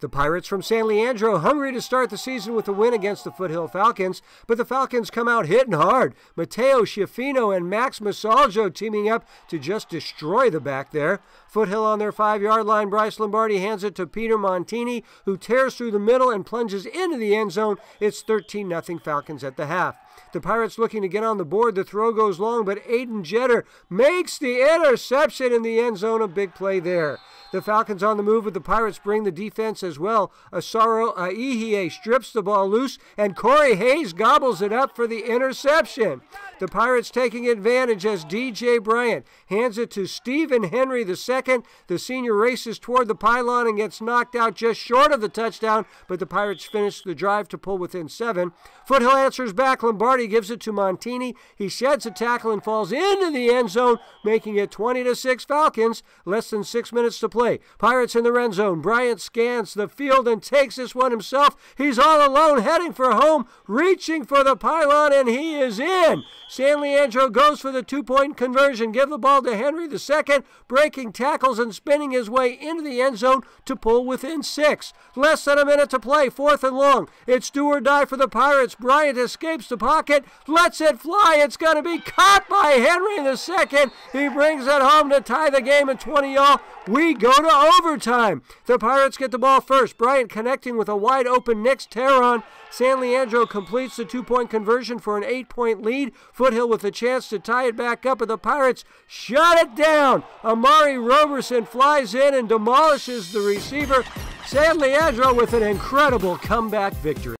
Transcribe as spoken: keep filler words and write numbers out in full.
The Pirates from San Leandro hungry to start the season with a win against the Foothill Falcons, but the Falcons come out hitting hard. Matteo Schiaffino and Max Masajlo teaming up to just destroy the back there. Foothill on their five-yard line, Bryce Lombardi hands it to Peter Montini, who tears through the middle and plunges into the end zone. It's thirteen nothing Falcons at the half. The Pirates looking to get on the board. The throw goes long, but Aiden Jetter makes the interception in the end zone. A big play there. The Falcons on the move, but the Pirates bring the defense as well. Osaro Aihie strips the ball loose, and Cory Hayes gobbles it up for the interception. The Pirates taking advantage as D J Bryant hands it to Stephen Henry the second. The senior races toward the pylon and gets knocked out just short of the touchdown, but the Pirates finish the drive to pull within seven. Foothill answers back. Lombardi gives it to Montini. He sheds a tackle and falls into the end zone, making it twenty to six Falcons. Less than six minutes to play. Play. Pirates in the red zone. Bryant scans the field and takes this one himself. He's all alone, heading for home, reaching for the pylon, and he is in. San Leandro goes for the two-point conversion. Give the ball to Henry the second, breaking tackles and spinning his way into the end zone to pull within six. Less than a minute to play, fourth and long. It's do or die for the Pirates. Bryant escapes the pocket, lets it fly. It's going to be caught by Henry the second. He brings it home to tie the game at twenty all. We go. Go to overtime. The Pirates get the ball first. Bryant connecting with a wide open Nix Te'ron. San Leandro completes the two-point conversion for an eight-point lead. Foothill with a chance to tie it back up, but the Pirates shut it down. Amari Roberson flies in and demolishes the receiver. San Leandro with an incredible comeback victory.